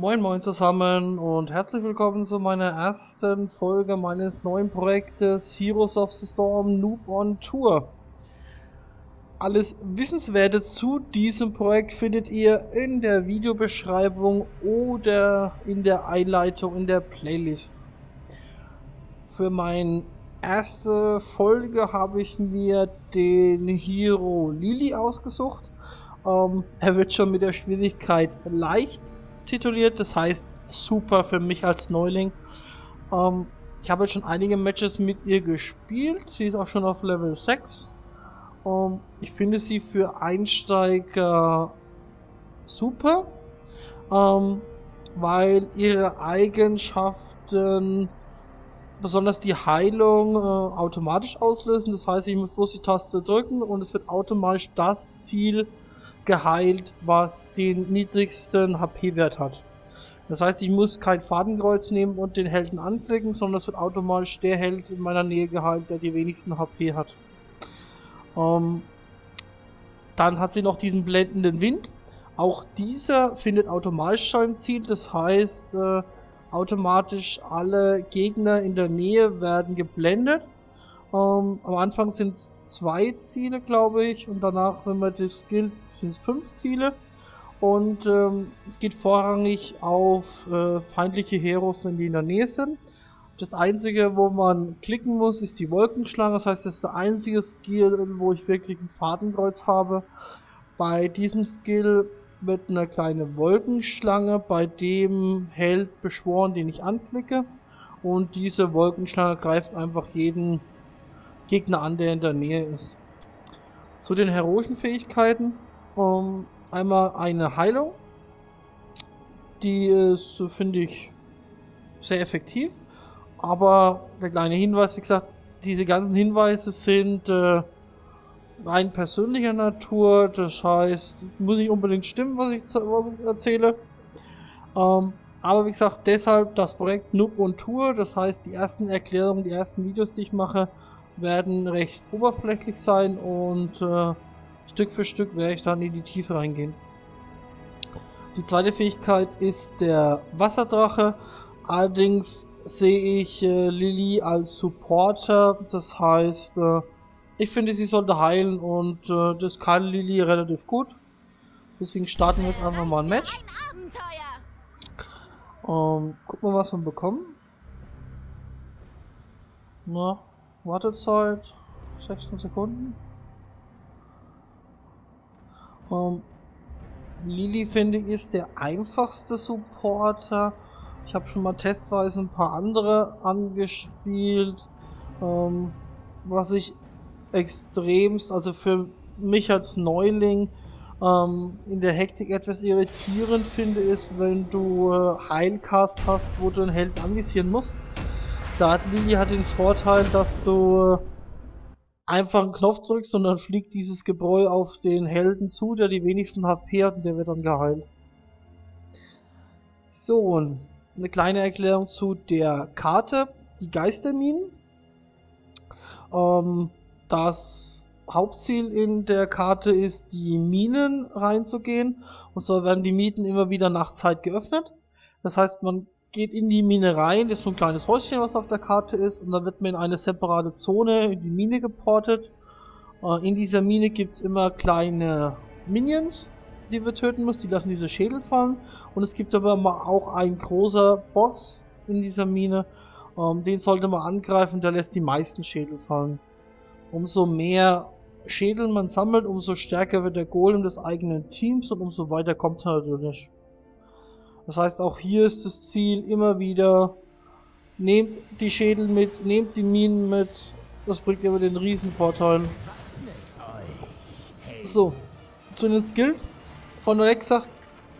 Moin moin zusammen und herzlich willkommen zu meiner ersten Folge meines neuen Projektes Heroes of the Storm Noob on Tour. Alles Wissenswerte zu diesem Projekt findet ihr in der Videobeschreibung oder in der Einleitung in der Playlist. Für meine erste Folge habe ich mir den Hero LiLi ausgesucht. Er wird schon mit der Schwierigkeit leicht tituliert, das heißt super für mich als Neuling. Ich habe jetzt schon einige Matches mit ihr gespielt, sie ist auch schon auf Level 6. Ich finde sie für Einsteiger super, weil ihre Eigenschaften, besonders die Heilung, automatisch auslösen. Das heißt, ich muss bloß die Taste drücken und es wird automatisch das Ziel geheilt, was den niedrigsten HP-Wert hat. Das heißt, ich muss kein Fadenkreuz nehmen und den Helden anklicken, sondern es wird automatisch der Held in meiner Nähe geheilt, der die wenigsten HP hat. Dann hat sie noch diesen blendenden Wind. Auch dieser findet automatisch sein Ziel. Das heißt, automatisch alle Gegner in der Nähe werden geblendet. Am Anfang sind es 2 Ziele, glaube ich, und danach, wenn man das skillt, sind es 5 Ziele. Und es geht vorrangig auf feindliche Heroes, wenn die in der Nähe sind. Das einzige, wo man klicken muss, ist die Wolkenschlange. Das heißt, das ist der einzige Skill, wo ich wirklich ein Fadenkreuz habe. Bei diesem Skill wird eine kleine Wolkenschlange bei dem Held beschworen, den ich anklicke. Und diese Wolkenschlange greift einfach jeden Gegner an, der in der Nähe ist. Zu den heroischen Fähigkeiten. Einmal eine Heilung. Die ist, finde ich, sehr effektiv. Aber der kleine Hinweis, wie gesagt, diese ganzen Hinweise sind rein persönlicher Natur. Das heißt, muss nicht unbedingt stimmen, was ich erzähle. Aber wie gesagt, deshalb das Projekt Noob on Tour. Das heißt, die ersten Erklärungen, die ersten Videos, die ich mache, werden recht oberflächlich sein und Stück für Stück werde ich dann in die Tiefe reingehen. Die zweite Fähigkeit ist der Wasserdrache. Allerdings sehe ich LiLi als Supporter, das heißt, ich finde, sie sollte heilen und das kann LiLi relativ gut. Deswegen starten wir jetzt einfach mal ein Match. Gucken wir, was wir bekommen. Na, Wartezeit 16 Sekunden. LiLi, finde ich, ist der einfachste Supporter. Ich habe schon mal testweise ein paar andere angespielt. Was ich extremst, also für mich als Neuling, in der Hektik etwas irritierend finde, ist, wenn du Heilcast hast, wo du einen Helden anvisieren musst. Da hat LiLi den Vorteil, dass du einfach einen Knopf drückst und dann fliegt dieses Gebräu auf den Helden zu, der die wenigsten HP hat und der wird dann geheilt. So, und eine kleine Erklärung zu der Karte, die Geisterminen. Das Hauptziel in der Karte ist, die Minen reinzugehen. Und zwar werden die Minen immer wieder nach Zeit geöffnet. Das heißt, man geht in die Mine rein, das ist so ein kleines Häuschen, was auf der Karte ist, und dann wird man in eine separate Zone in die Mine geportet. In dieser Mine gibt es immer kleine Minions, die wir töten müssen, die lassen diese Schädel fallen, und es gibt aber auch einen großen Boss in dieser Mine, den sollte man angreifen, der lässt die meisten Schädel fallen. Umso mehr Schädel man sammelt, umso stärker wird der Golem des eigenen Teams und umso weiter kommt er natürlich. Das heißt, auch hier ist das Ziel immer wieder, nehmt die Schädel mit, nehmt die Minen mit, das bringt immer den Riesenvorteil. So, zu den Skills. Von Rex sagt,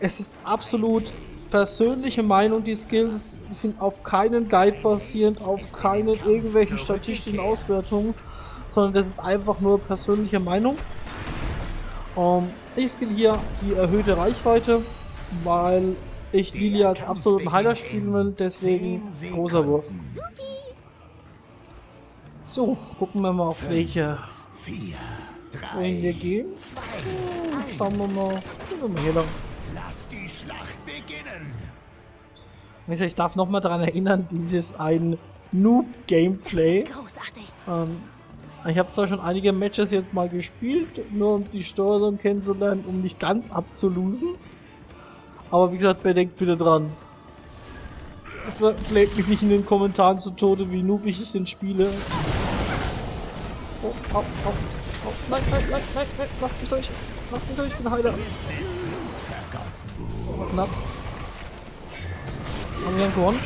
es ist absolut persönliche Meinung, die Skills sind auf keinen Guide basierend, auf keine irgendwelchen statistischen Auswertungen, sondern das ist einfach nur persönliche Meinung. Ich skill hier die erhöhte Reichweite, weil ich LiLi als absoluten Heiler spielen will, deswegen großer Wurf. So, gucken wir mal, auf welche wir gehen. Schauen wir mal hier lang. Lass die Schlacht beginnen. Ich darf nochmal daran erinnern, dies ist ein Noob-Gameplay. Ich habe zwar schon einige Matches jetzt mal gespielt, nur um die Steuerung kennenzulernen, um nicht ganz abzulosen. Aber wie gesagt, bedenkt bitte dran. Fleht mich nicht in den Kommentaren zu Tode, wie noobig ich den spiele. Oh, oh, oh, oh. Nein, nein, nein, nein, nein, lasst mich durch. Lasst mich durch, ich bin Heiler. Oh, knapp. Haben wir einen gewonnen?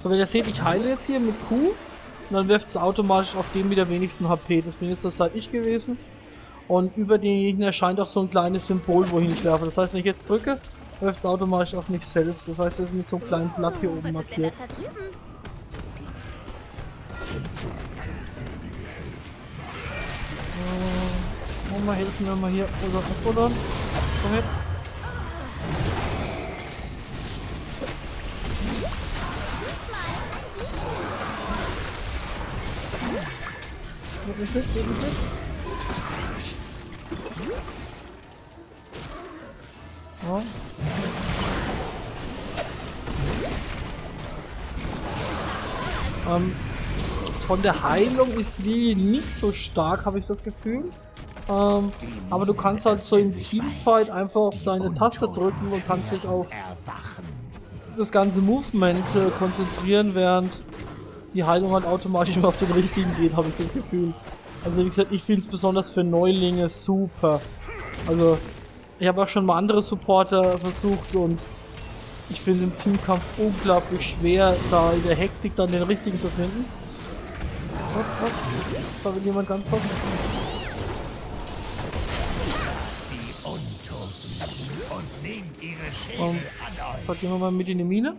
So, wenn ihr seht, ich heile jetzt hier mit Q und dann wirft es automatisch auf den mit der wenigsten HP. Das bin jetzt zurzeit ich gewesen. Und über denjenigen erscheint auch so ein kleines Symbol, wohin ich werfe. Das heißt, wenn ich jetzt drücke, wirft es automatisch auf mich selbst. Das heißt, das ist mit so einem kleinen Blatt hier oben markiert. Mama, hilf mir mal hier. Oder was, oder? Komm her. Geht nicht, ja. Von der Heilung ist LiLi nicht so stark, habe ich das Gefühl. Aber du kannst halt so im Teamfight einfach auf deine Taste drücken und kannst dich auf das ganze Movement konzentrieren, während die Heilung halt automatisch immer auf den richtigen geht, habe ich das Gefühl. Also wie gesagt, ich finde es besonders für Neulinge super. Also ich habe auch schon mal andere Supporter versucht und ich finde im Teamkampf unglaublich schwer, da in der Hektik dann den richtigen zu finden. Hopp, hopp. Da will jemand ganz was. Jetzt gehen wir mal mit in die Mine.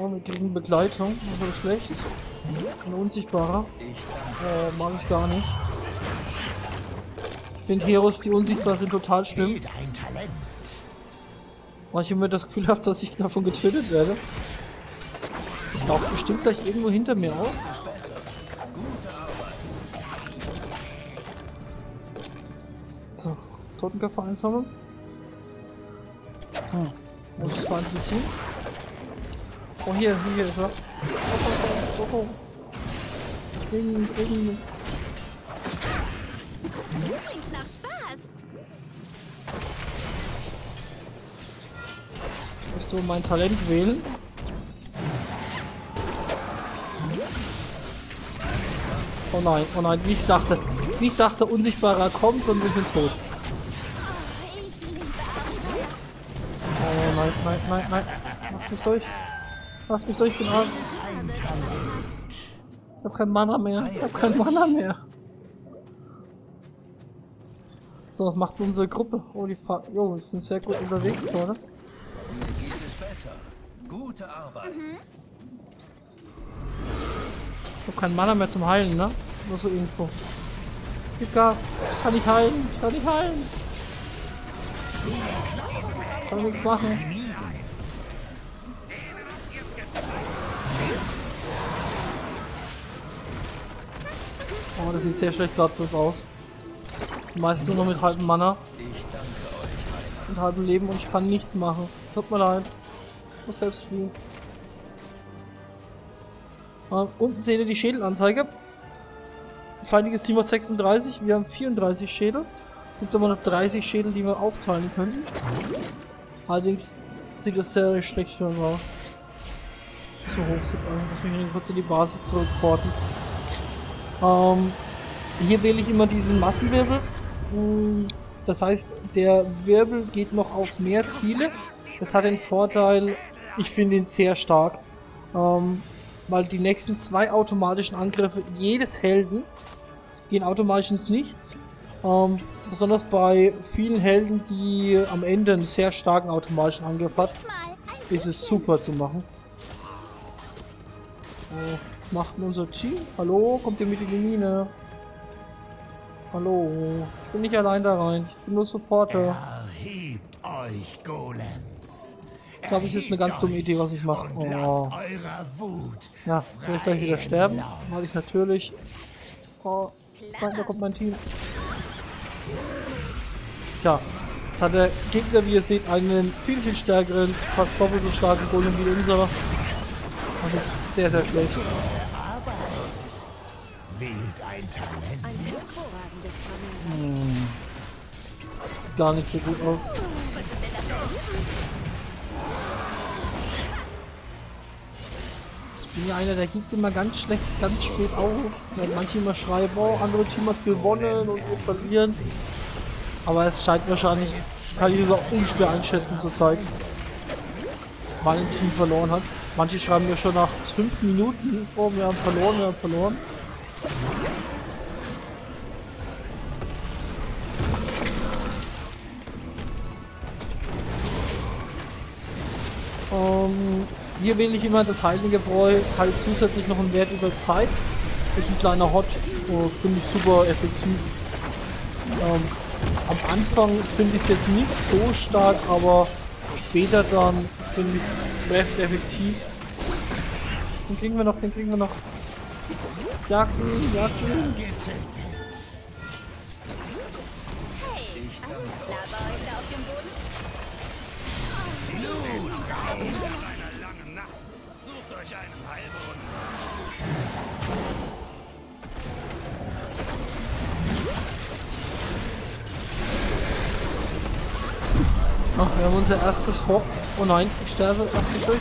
Oh, wir kriegen Begleitung, also schlecht. Ein unsichtbarer. Mag ich gar nicht. Ich finde Heroes, die unsichtbar sind, total schlimm. Weil ich immer das Gefühl habe, dass ich davon getötet werde. Ich tauche bestimmt gleich irgendwo hinter mir auf. So, Totenköpfe einsammeln. Hm, muss ich verantwortlich hin? Oh, hier, hier ist er. Oh, oh, oh, oh. Ding. Das klingt nach Spaß. Ich muss so mein Talent wählen. Oh nein, wie ich dachte, Unsichtbarer kommt und wir sind tot. Oh nein, nein, nein, nein. Lass mich durch. Lass mich durch, ich bin Arzt. Ich hab keinen Mana mehr. So, was macht unsere Gruppe? Oh, die Fahrt. Jo, wir sind sehr gut unterwegs, oder? Ich hab keinen Mana mehr zum Heilen, ne? Nur so Info. Gib Gas. Kann ich heilen? Kann nichts machen. Oh, das sieht sehr schlecht gerade für uns aus. Die meisten nur noch mit halbem Mana. Mit halbem Leben und ich kann nichts machen. Tut mir leid. Ich muss selbst spielen. Unten seht ihr die Schädelanzeige. Feindiges Team hat 36, wir haben 34 Schädel. Es gibt aber noch 30 Schädel, die wir aufteilen könnten. Allerdings sieht das sehr schlecht für uns aus. So hoch sieht an. Ich muss mich kurz in die Basis zurückporten. Hier wähle ich immer diesen Massenwirbel. Das heißt, der Wirbel geht noch auf mehr Ziele. Das hat den Vorteil, ich finde ihn sehr stark, weil die nächsten zwei automatischen Angriffe jedes Helden gehen automatisch ins Nichts. Besonders bei vielen Helden, die am Ende einen sehr starken automatischen Angriff hat, ist es super zu machen. Macht unser Team? Hallo? Kommt ihr mit in die Mine? Hallo? Ich bin nicht allein da rein. Ich bin nur Supporter. Erhebt euch, Golems. Ich glaube, es ist eine ganz dumme Idee, was ich mache. Oh. Ja, jetzt werde ich gleich wieder sterben. Weil ich natürlich. Oh, da kommt mein Team. Tja, Jetzt hat der Gegner, wie ihr seht, einen viel, viel stärkeren, fast doppelt so starken Golem wie unserer. Das ist sehr, sehr schlecht. Hm. Sieht gar nicht so gut aus. Ich bin ja einer, der gibt immer ganz schlecht, ganz spät auf. Wenn manche immer schreiben, oh, andere Team hat gewonnen und wir verlieren. Aber es scheint wahrscheinlich, kann ich es auch unschwer einschätzen zu zeigen, weil ein Team verloren hat. Manche schreiben mir schon nach 5 Minuten, oh, wir haben verloren, wir haben verloren. Hier wähle ich immer das Heilige Bräu, halt zusätzlich noch einen Wert über Zeit. Ist ein kleiner Hot, finde ich super effektiv. Am Anfang finde ich es jetzt nicht so stark, aber später dann finde ich es recht effektiv. Den kriegen wir noch, den kriegen wir noch. Jagden, Jagden. Ach, wir haben unser erstes Vor. Oh nein, ich sterbe, lass mich durch.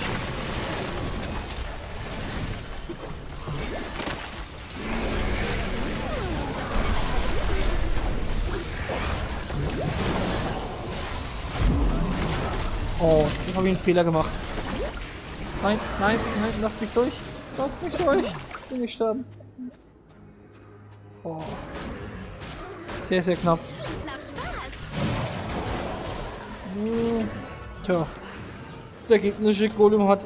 Oh, ich habe einen Fehler gemacht. Nein, nein, nein, lass mich durch. Lass mich durch. Ich will nicht sterben. Oh. Sehr, sehr knapp. Tja, der gegnerische Golem hat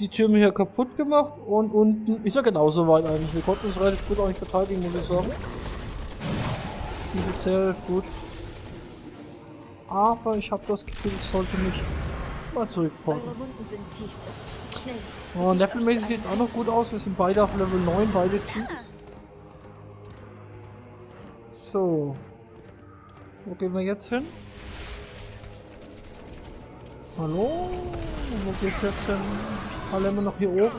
die Türme hier kaputt gemacht und unten ist er genauso weit eigentlich. Wir konnten uns relativ gut auch nicht verteidigen, muss ich sagen. Das ist sehr gut. Aber ich habe das Gefühl, ich sollte mich mal zurückporten. Und levelmäßig sieht es auch noch gut aus. Wir sind beide auf Level 9, beide Teams. So. Wo gehen wir jetzt hin? Hallo? Wo geht's jetzt hin? Alle immer noch hier oben?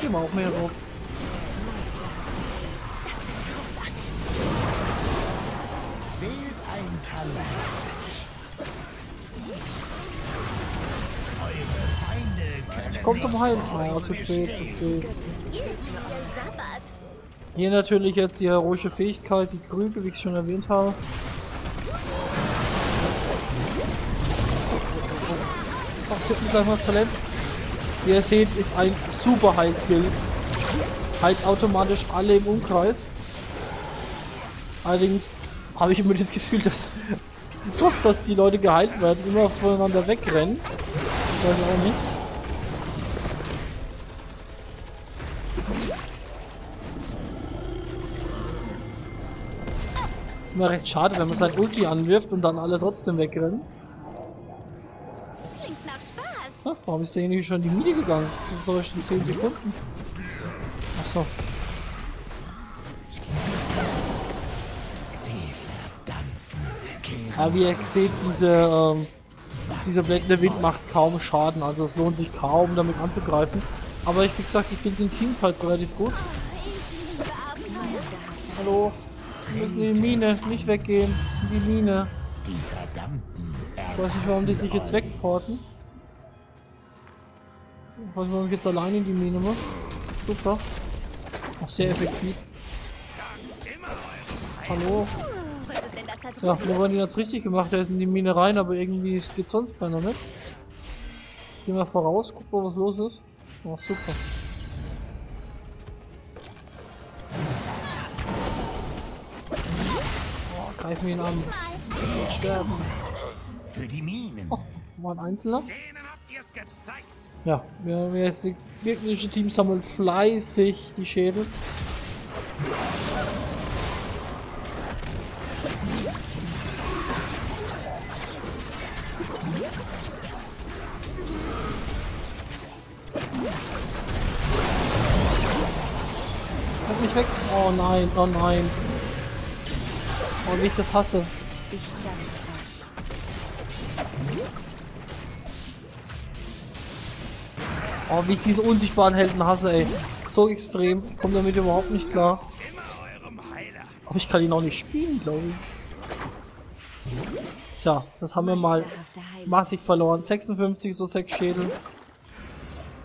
Gehen wir auch mehr drauf. Kommt zum Heilen. Ja, zu spät, zu spät. Hier natürlich jetzt die heroische Fähigkeit, die Krüge, wie ich schon erwähnt habe. Tippen gleich mal das Talent. Wie ihr seht, ist ein super Heilskill. Heilt automatisch alle im Umkreis. Allerdings habe ich immer das Gefühl, dass trotz dass die Leute geheilt werden, immer voneinander wegrennen. Ich weiß auch nicht. Ist immer recht schade, wenn man sein Ulti anwirft und dann alle trotzdem wegrennen. Ach, warum ist derjenige schon in die Miete gegangen? Das ist doch schon 10 Sekunden. Achso. Aber wie ihr seht, diese blättende Wind macht kaum Schaden, also es lohnt sich kaum damit anzugreifen. Aber ich, wie gesagt, ich finde es in Teamfights relativ gut. Hallo, wir müssen in die Mine, nicht weggehen, in die Mine. Ich weiß nicht, warum die sich jetzt wegporten. Was man jetzt alleine in die Mine macht. Super. Auch sehr effektiv. Hallo. Ja, Muradin hat es richtig gemacht. Der ist in die Mine rein, aber irgendwie geht sonst keiner mit. Gehen wir voraus, gucken wir, was los ist. Oh, super. Oh, greifen wir ihn an. Wir sterben. Für die Minen. Oh, war ein Einzelner. Ja, die wirklichen Teams sammeln fleißig die Schädel. Kommt nicht weg. Oh nein, oh nein. Oh, wie ich das hasse. Oh, wie ich diese unsichtbaren Helden hasse, ey. So extrem. Ich komme damit überhaupt nicht klar. Aber ich kann ihn auch nicht spielen, glaube ich. Tja, das haben wir mal massig verloren. 56, so 6 Schädel.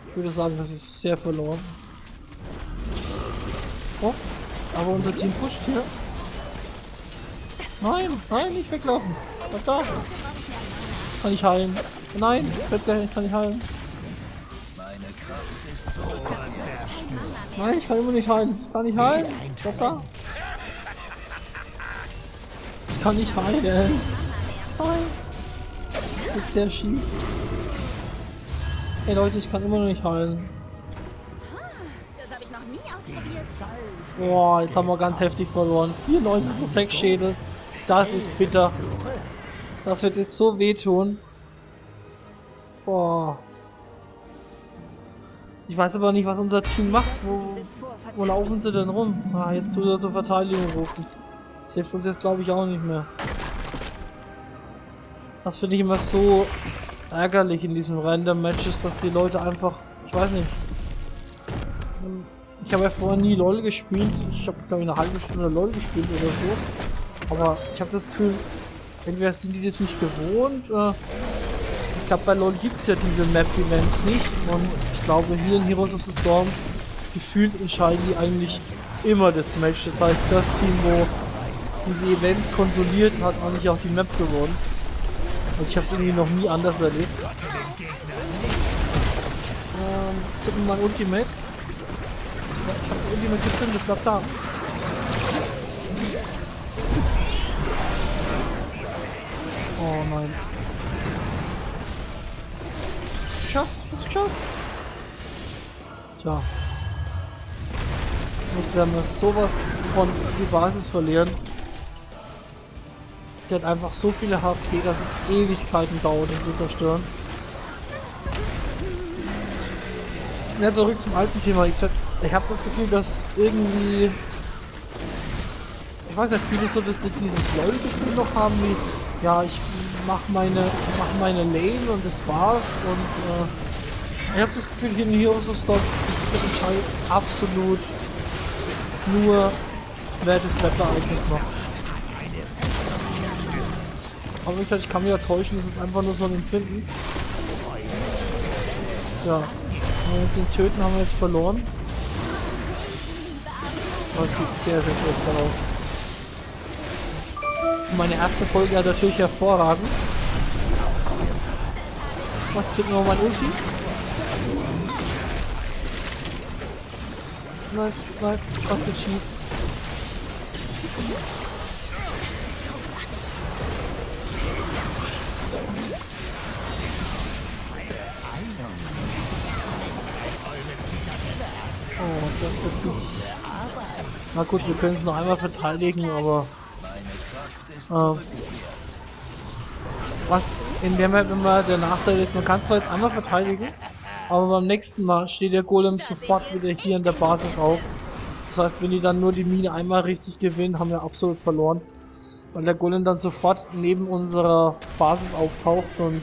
Ich würde sagen, das ist sehr verloren. Oh, aber unser Team pusht hier. Nein, nein, nicht weglaufen. Was da? Kann ich heilen? Nein, kann ich heilen. Nein, ich kann immer nicht heilen. Ich kann nicht heilen. Was da? Ich kann nicht heilen. Nein. Das geht sehr schief. Hey Leute, ich kann immer noch nicht heilen. Das habe ich noch nie ausprobiert. Boah, jetzt haben wir ganz heftig verloren. 94 zu 6 Schädel. Das ist bitter. Das wird jetzt so wehtun. Boah. Ich weiß aber nicht, was unser Team macht. Wo laufen sie denn rum? Ah, jetzt tut er zur Verteidigung rufen. Das hilft uns jetzt, glaube ich, auch nicht mehr. Das finde ich immer so ärgerlich in diesen Random Matches, dass die Leute einfach, ich weiß nicht. Ich habe ja vorher nie LOL gespielt. Ich habe, glaube ich, eine halbe Stunde LOL gespielt oder so. Aber ich habe das Gefühl, entweder sind die das nicht gewohnt. Ich glaube, bei LOL gibt es ja diese Map-Events nicht. Und ich glaube, hier in Heroes of the Storm gefühlt entscheiden die eigentlich immer das Match. Das heißt, das Team, wo diese Events kontrolliert hat, eigentlich auch die Map gewonnen. Also ich habe es irgendwie noch nie anders erlebt. Zippen mal Ultimate. Ich habe Ultimate gezündet, ich bleib da. Oh nein. Geschafft, geschafft. Tja. Jetzt werden wir sowas von die Basis verlieren. Der hat einfach so viele HP, dass es Ewigkeiten dauert, ihn zu zerstören. Ja, zurück zum alten Thema. Ich habe das Gefühl, dass irgendwie... Ich weiß nicht, viele so dieses LOL-Gefühl noch haben, wie... Ja, ich mach meine Lane und das war's. Und ich habe das Gefühl, hier in Heroes of the Storm entscheidet absolut nur, wer das Wetter-Ereignis macht. Aber wie gesagt, ich kann mich ja täuschen, das ist einfach nur so ein Empfinden. Ja, wenn wir jetzt ihn töten, haben wir jetzt verloren. Das sieht sehr, sehr schlecht aus. Meine erste Folge hat natürlich hervorragend. Jetzt zünden wir mal mein Ulti. Nein, nein, was geht schief? Oh, das wird gut. Na gut, wir können es noch einmal verteidigen, aber... was in der Map immer der Nachteil ist, man kann zwar jetzt einmal verteidigen, aber beim nächsten Mal steht der Golem sofort wieder hier in der Basis auf. Das heißt, wenn die dann nur die Mine einmal richtig gewinnen, haben wir absolut verloren. Weil der Golem dann sofort neben unserer Basis auftaucht und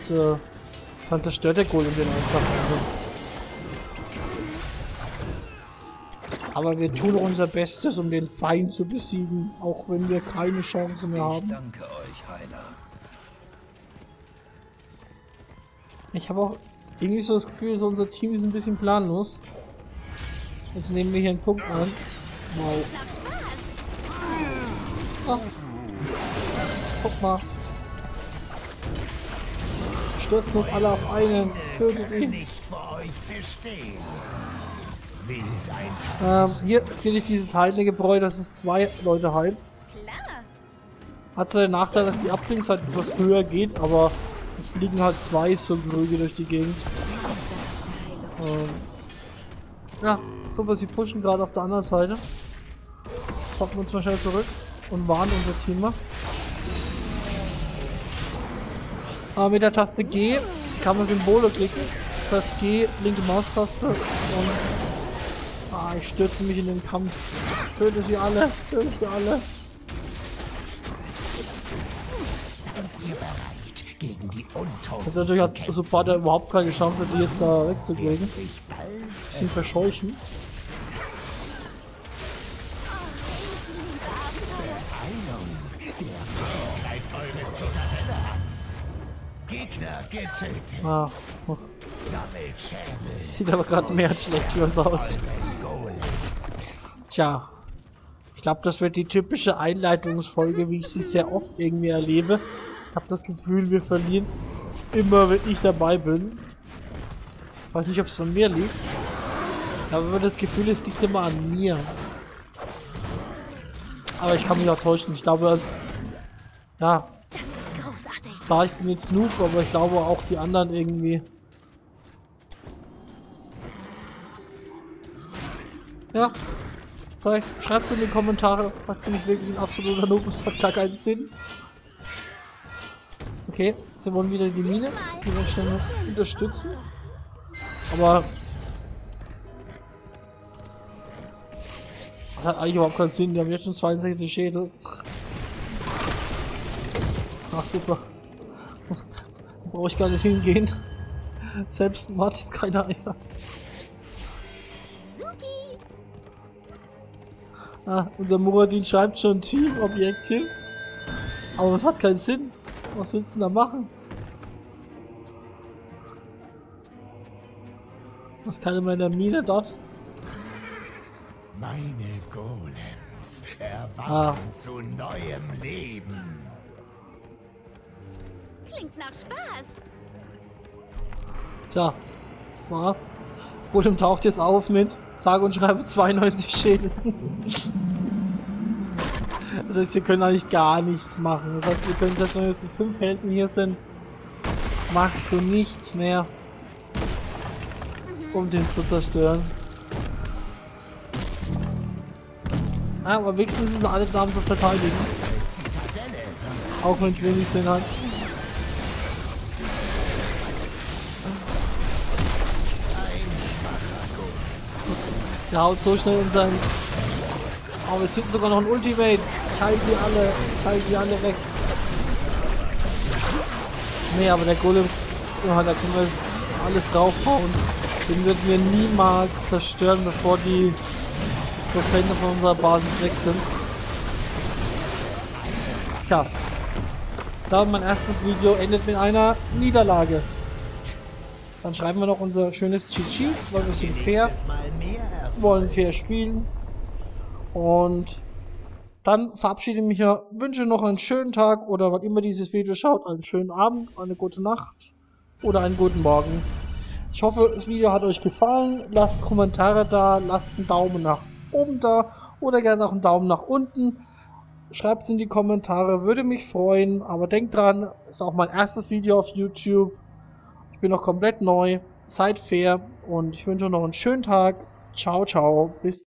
dann zerstört der Golem den einfach. Aber wir tun unser Bestes, um den Feind zu besiegen, auch wenn wir keine Chance mehr haben. Ich danke euch, Heiler. Ich habe auch irgendwie so das Gefühl, so unser Team ist ein bisschen planlos. Jetzt nehmen wir hier einen Punkt an. Wow. Ah. Guck mal. Stürzen uns alle auf einen. Tötet ihn. Hier, jetzt geht nicht dieses heilige Bräu, dass es 2 Leute heilt. Hat zwar den Nachteil, dass die Abklingzeit etwas höher geht, aber es fliegen halt 2 so Krüge durch die Gegend. Ja, super, sie pushen gerade auf der anderen Seite. Packen uns mal schnell zurück und warnen unser Team mal. Mit der Taste G kann man Symbole klicken. Das heißt G, linke Maustaste und... Ah, ich stürze mich in den Kampf. Töte sie alle, töte sie alle. Natürlich hat Supporter überhaupt keine Chance, die jetzt da wegzukriegen. Ein bisschen verscheuchen. Gegner getötet. Ah, oh. Sieht aber gerade mehr als schlecht für uns aus. Tja. Ich glaube, das wird die typische Einleitungsfolge, wie ich sie sehr oft irgendwie erlebe. Ich habe das Gefühl, wir verlieren immer, wenn ich dabei bin. Ich weiß nicht, ob es von mir liegt. Aber das Gefühl, es liegt immer an mir. Aber ich kann mich auch täuschen. Ich glaube, dass... Ja. Klar, ich bin jetzt Noob, aber ich glaube auch die anderen irgendwie. Ja. Vielleicht schreibt es in die Kommentare. Vielleicht bin ich wirklich ein absoluter Noob. Es hat gar keinen Sinn. Okay, jetzt wollen wir wieder die Mine. Die wir schnell noch unterstützen. Aber... Das hat eigentlich überhaupt keinen Sinn. Wir haben jetzt schon 62 Schädel. Ach super. Brauche ich gar nicht hingehen. Selbst Mord ist keine Eier. Ah, unser Muradin schreibt schon Team-Objekt hin. Aber das hat keinen Sinn. Was willst du denn da machen? Was kann immer in der Mine dort? Meine Golems erwachen zu neuem Leben. Klingt nach Spaß. Tja, das war's. Golem taucht jetzt auf mit sage und schreibe 92 Schädel. Das heißt, wir können eigentlich gar nichts machen. Das heißt, wir können selbst wenn jetzt die 5 Helden hier sind, machst du nichts mehr, um den zu zerstören. Aber wenigstens sind alle Damen zu verteidigen. Auch wenn es wenig Sinn hat. Der haut so schnell in seinen... Oh, jetzt hinten sogar noch ein Ultimate. Teil sie alle weg. Nee, aber der Golem... Da können wir jetzt alles draufhauen. Den würden wir niemals zerstören, bevor die Prozente von unserer Basis weg sind. Tja. Ich glaube, mein erstes Video endet mit einer Niederlage. Dann schreiben wir noch unser schönes GG, weil wir sind fair, wollen fair spielen. Und dann verabschiede ich mich ja, wünsche noch einen schönen Tag oder wann immer dieses Video schaut, einen schönen Abend, eine gute Nacht oder einen guten Morgen. Ich hoffe, das Video hat euch gefallen. Lasst Kommentare da, lasst einen Daumen nach oben da oder gerne auch einen Daumen nach unten. Schreibt es in die Kommentare, würde mich freuen. Aber denkt dran, ist auch mein erstes Video auf YouTube. Ich bin noch komplett neu, seid fair und ich wünsche euch noch einen schönen Tag. Ciao, ciao, bis